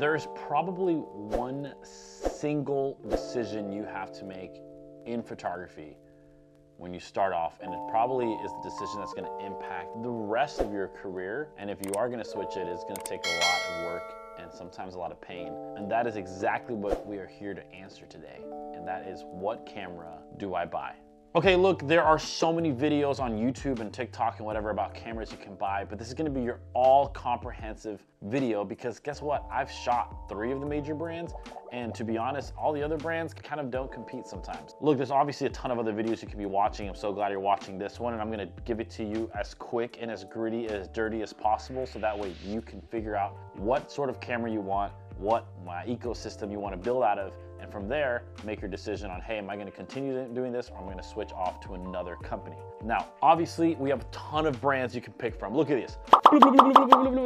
there's probably one single decision you have to make in photography when you start off, and it probably is the decision that's gonna impact the rest of your career. And if you are gonna switch it, it's gonna take a lot of work and sometimes a lot of pain. And that is exactly what we are here to answer today. And that is, what camera do I buy? Okay, look, there are so many videos on YouTube and TikTok and whatever about cameras you can buy, but this is gonna be your all-comprehensive video because guess what? I've shot 3 of the major brands, and to be honest, all the other brands kind of don't compete sometimes. Look, there's obviously a ton of other videos you could be watching. I'm so glad you're watching this one, and I'm gonna give it to you as quick and as gritty, as dirty as possible, so that way you can figure out what sort of camera you want, what my ecosystem you want to build out of, and from there, make your decision on, hey, am I going to continue doing this, or am I going to switch off to another company? Now, obviously, we have a ton of brands you can pick from. Look at this.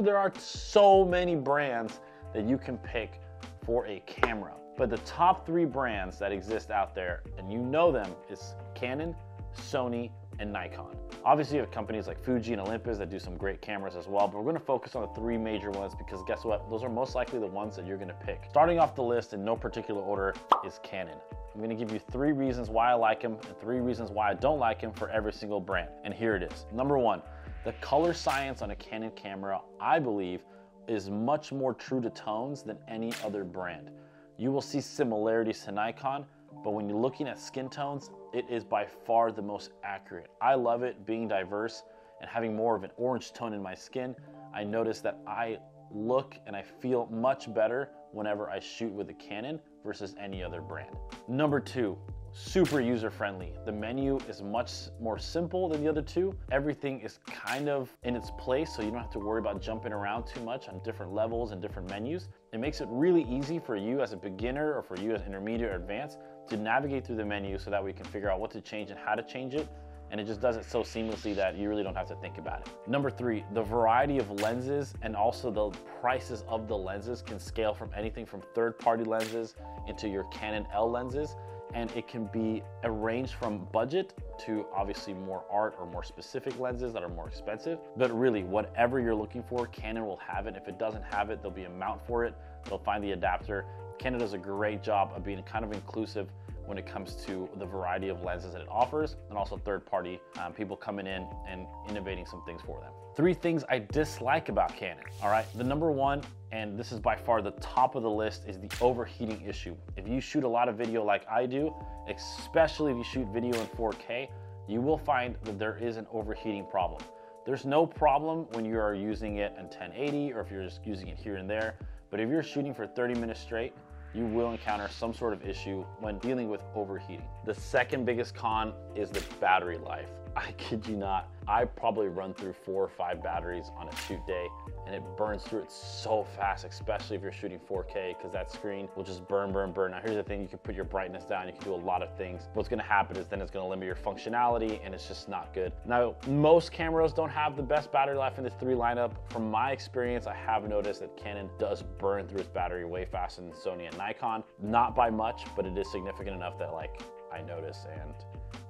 There are so many brands that you can pick for a camera. But the top 3 brands that exist out there, and you know them, is Canon, Sony, and Nikon. Obviously, you have companies like Fuji and Olympus that do some great cameras as well, but we're gonna focus on the 3 major ones because guess what? Those are most likely the ones that you're gonna pick. Starting off the list in no particular order is Canon. I'm gonna give you 3 reasons why I like them and 3 reasons why I don't like them for every single brand. And here it is. Number 1, the color science on a Canon camera, I believe, is much more true to tones than any other brand. You will see similarities to Nikon, but when you're looking at skin tones, it is by far the most accurate. I love it being diverse and having more of an orange tone in my skin. I notice that I look and I feel much better whenever I shoot with a Canon versus any other brand. Number 2, super user-friendly. The menu is much more simple than the other 2. Everything is kind of in its place, so you don't have to worry about jumping around too much on different levels and different menus. It makes it really easy for you as a beginner or for you as intermediate or advanced to navigate through the menu so that we can figure out what to change and how to change it. And it just does it so seamlessly that you really don't have to think about it. Number 3, the variety of lenses and also the prices of the lenses can scale from anything from third-party lenses into your Canon L lenses. And it can be a range from budget to obviously more art or more specific lenses that are more expensive. But really, whatever you're looking for, Canon will have it. If it doesn't have it, there'll be a mount for it. They'll find the adapter. Canon does a great job of being kind of inclusive when it comes to the variety of lenses that it offers, and also third-party people coming in and innovating some things for them. 3 things I dislike about Canon, all right? The number 1, and this is by far the top of the list, is the overheating issue. If you shoot a lot of video like I do, especially if you shoot video in 4K, you will find that there is an overheating problem. There's no problem when you are using it in 1080 or if you're just using it here and there, but if you're shooting for 30 minutes straight, you will encounter some sort of issue when dealing with overheating. The 2nd biggest con is the battery life. I kid you not, I probably run through 4 or 5 batteries on a shoot day, and it burns through it so fast, especially if you're shooting 4K, because that screen will just burn, burn, burn. Now here's the thing, you can put your brightness down, you can do a lot of things. What's gonna happen is then it's gonna limit your functionality, and it's just not good. Now, most cameras don't have the best battery life in this 3 lineup. From my experience, I have noticed that Canon does burn through its battery way faster than Sony and Nikon. Not by much, but it is significant enough that like I notice, and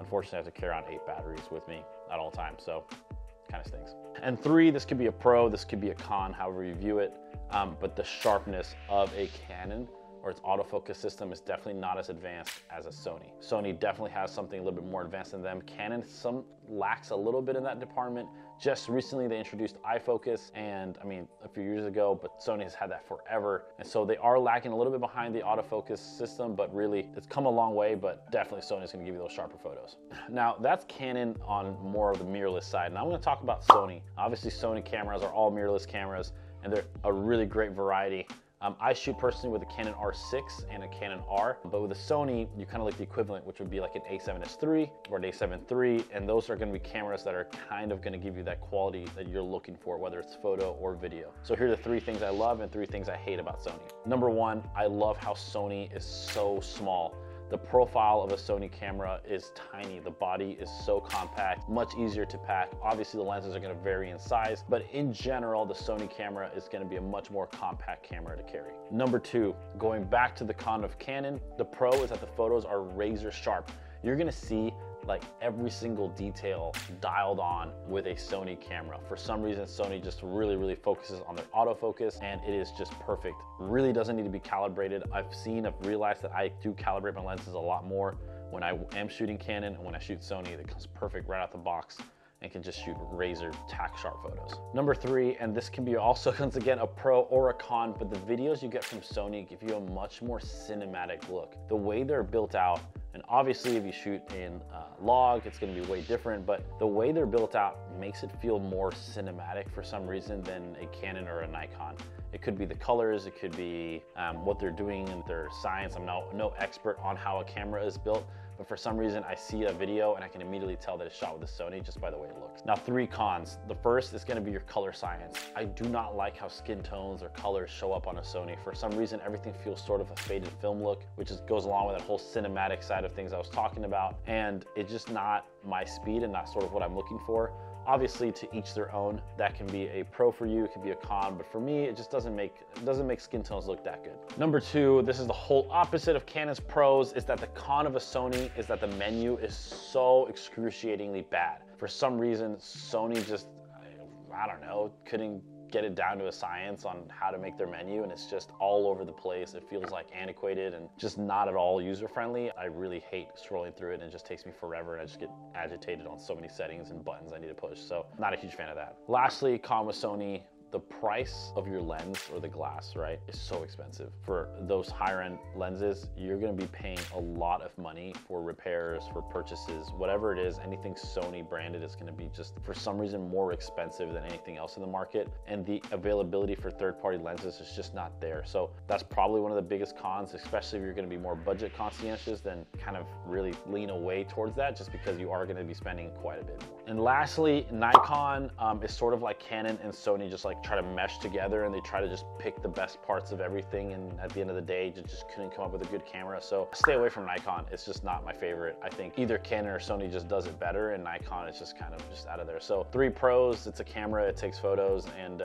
unfortunately I have to carry on 8 batteries with me at all times, so kind of stinks. And 3, this could be a pro, this could be a con, however you view it, but the sharpness of a Canon or its autofocus system is definitely not as advanced as a Sony. Sony definitely has something a little bit more advanced than them. Canon lacks a little bit in that department. Just recently they introduced iFocus, and I mean a few years ago, but Sony has had that forever. And so they are lacking a little bit behind the autofocus system, but really it's come a long way, but definitely Sony's gonna give you those sharper photos. Now that's Canon on more of the mirrorless side. And I'm gonna talk about Sony. Obviously Sony cameras are all mirrorless cameras, and they're a really great variety. I shoot personally with a Canon R6 and a Canon R, but with a Sony, you kind of like the equivalent, which would be like an A7S III or an A7 III, and those are gonna be cameras that are kind of gonna give you that quality that you're looking for, whether it's photo or video. So here are the 3 things I love and 3 things I hate about Sony. Number 1, I love how Sony is so small. The profile of a Sony camera is tiny. The body is so compact, much easier to pack. Obviously the lenses are gonna vary in size, but in general, the Sony camera is gonna be a much more compact camera to carry. Number 2, going back to the con of Canon, the pro is that the photos are razor sharp. You're gonna see like every single detail dialed on with a Sony camera. For some reason, Sony just really focuses on their autofocus, and it is just perfect. Really doesn't need to be calibrated. I've realized that I do calibrate my lenses a lot more when I am shooting Canon and when I shoot Sony. That comes perfect right out the box and can just shoot razor tack sharp photos. Number three, and this can be also once again a pro or a con, but the videos you get from Sony give you a much more cinematic look. The way they're built out, and obviously if you shoot in log, it's gonna be way different, but the way they're built out makes it feel more cinematic for some reason than a Canon or a Nikon. It could be the colors, it could be what they're doing and their science. I'm no expert on how a camera is built, but for some reason I see a video and I can immediately tell that it's shot with a Sony just by the way it looks. Now, three cons. The first is gonna be your color science. I do not like how skin tones or colors show up on a Sony. For some reason, everything feels sort of a faded film look, which just goes along with that whole cinematic side of things I was talking about. And it's just not my speed and not sort of what I'm looking for. Obviously, to each their own. That can be a pro for you, it can be a con, but for me, it just doesn't make skin tones look that good. Number two, this is the whole opposite of Canon's pros, is that the con of a Sony is that the menu is so excruciatingly bad. For some reason, Sony just, I don't know, couldn't get it down to a science on how to make their menu, and it's just all over the place. It feels like antiquated and just not at all user-friendly. I really hate scrolling through it, and it just takes me forever, and I just get agitated on so many settings and buttons I need to push, so not a huge fan of that. Lastly, con with Sony, the price of your lens or the glass, right, is so expensive. For those higher-end lenses, you're gonna be paying a lot of money for repairs, for purchases, whatever it is. Anything Sony branded is gonna be just, for some reason, more expensive than anything else in the market. And the availability for third-party lenses is just not there. So that's probably one of the biggest cons, especially if you're gonna be more budget conscientious, then kind of really lean away towards that, just because you are gonna be spending quite a bit more. And lastly, Nikon is sort of like Canon and Sony, just like try to mesh together, and they try to just pick the best parts of everything, and at the end of the day you just couldn't come up with a good camera. So stay away from Nikon, it's just not my favorite. I think either Canon or Sony just does it better, and Nikon is just kind of just out of there. So three pros, it's a camera, it takes photos, and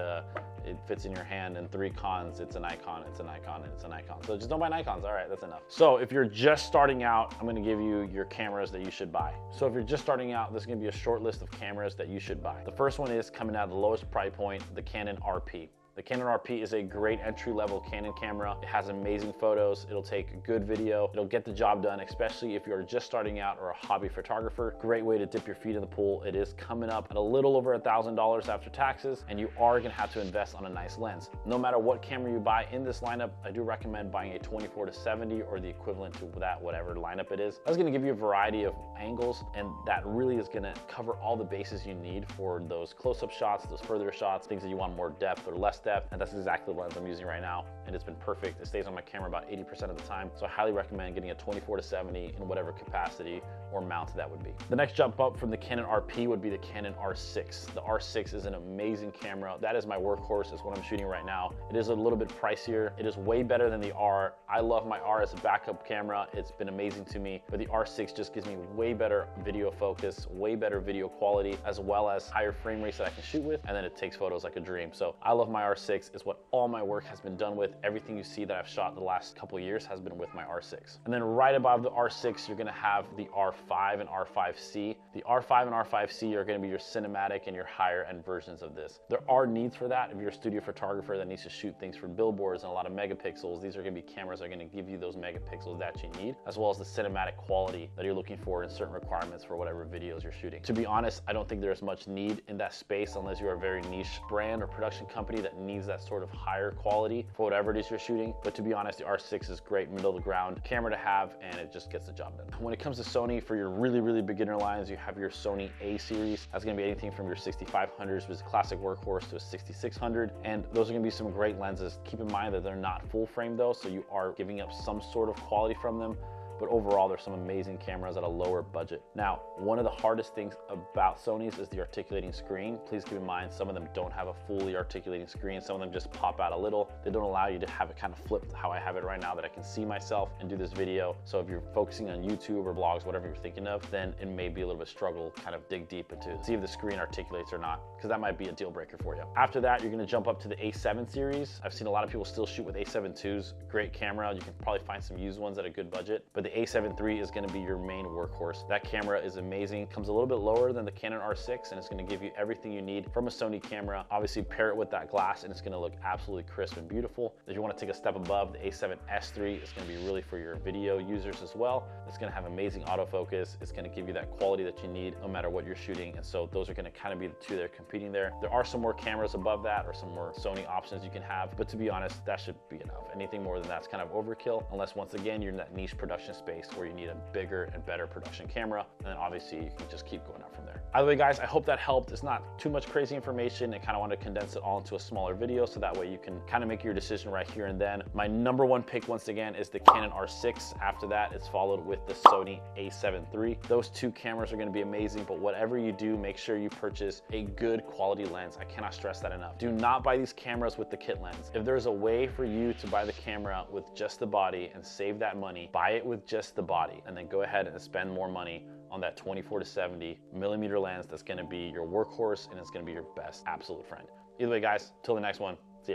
it fits in your hand, and three cons, it's an icon, it's an icon, and it's an icon. So just don't buy Nikons, all right, that's enough. So if you're just starting out, I'm gonna give you your cameras that you should buy. So if you're just starting out, there's gonna be a short list of cameras that you should buy. The first one is coming out of the lowest price point, the Canon RP. The Canon RP is a great entry-level Canon camera. It has amazing photos, it'll take good video, it'll get the job done, especially if you're just starting out or a hobby photographer. Great way to dip your feet in the pool. It is coming up at a little over $1,000 after taxes, and you are gonna have to invest on a nice lens. No matter what camera you buy in this lineup, I do recommend buying a 24-70 or the equivalent to that, whatever lineup it is. That's gonna give you a variety of angles, and that really is gonna cover all the bases you need for those close-up shots, those further shots, things that you want more depth or less depth. And that's exactly the lens I'm using right now, and it's been perfect. It stays on my camera about 80% of the time, so I highly recommend getting a 24-70 in whatever capacity or mount that would be. The next jump up from the Canon RP would be the Canon R6. The R6 is an amazing camera. That is my workhorse, it's what I'm shooting right now. It is a little bit pricier. It is way better than the R. I love my R as a backup camera. It's been amazing to me, but the R6 just gives me way better video focus, way better video quality, as well as higher frame rates that I can shoot with, and then it takes photos like a dream. So I love my R6, is what all my work has been done with. Everything you see that I've shot the last couple of years has been with my R6. And then right above the R6, you're gonna have the R5 and R5C. The R5 and R5C are gonna be your cinematic and your higher end versions of this. There are needs for that. If you're a studio photographer that needs to shoot things for billboards and a lot of megapixels, these are gonna be cameras that are gonna give you those megapixels that you need, as well as the cinematic quality that you're looking for in certain requirements for whatever videos you're shooting. To be honest, I don't think there's much need in that space unless you're a very niche brand or production company that needs that sort of higher quality for whatever it is you're shooting. But to be honest, the R6 is great middle of the ground camera to have, and it just gets the job done. When it comes to Sony, for your really beginner lines, you have your Sony A series. That's gonna be anything from your 6500s, which is a classic workhorse, to a 6600, and those are gonna be some great lenses. Keep in mind that they're not full frame though, so you are giving up some sort of quality from them. But overall, there's some amazing cameras at a lower budget. Now, one of the hardest things about Sony's is the articulating screen. Please keep in mind, some of them don't have a fully articulating screen. Some of them just pop out a little. They don't allow you to have it kind of flipped how I have it right now, that I can see myself and do this video. So if you're focusing on YouTube or blogs, whatever you're thinking of, then it may be a little bit struggle, kind of dig deep into it, see if the screen articulates or not, because that might be a deal breaker for you. After that, you're gonna jump up to the A7 series. I've seen a lot of people still shoot with A7 IIs, great camera. You can probably find some used ones at a good budget, but the A7 III is going to be your main workhorse. That camera is amazing. It comes a little bit lower than the Canon R6, and it's going to give you everything you need from a Sony camera. Obviously, pair it with that glass, and it's going to look absolutely crisp and beautiful. If you want to take a step above, the A7S III is going to be really for your video users as well. It's going to have amazing autofocus. It's going to give you that quality that you need no matter what you're shooting. And so those are going to kind of be the two that are competing there. There are some more cameras above that or some more Sony options you can have, but to be honest, that should be enough. Anything more than that's kind of overkill, unless once again, you're in that niche production space where you need a bigger and better production camera. And then obviously you can just keep going up from there. Either way, guys, I hope that helped. It's not too much crazy information. I kind of want to condense it all into a smaller video so that way you can kind of make your decision right here and then. My number one pick once again is the Canon R6. After that, it's followed with the Sony A7 III. Those two cameras are going to be amazing, but whatever you do, make sure you purchase a good quality lens. I cannot stress that enough. Do not buy these cameras with the kit lens. If there's a way for you to buy the camera with just the body and save that money, buy it with just the body, and then go ahead and spend more money on that 24-70mm lens that's going to be your workhorse, and it's going to be your best absolute friend. Either way, guys, till the next one, see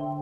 ya.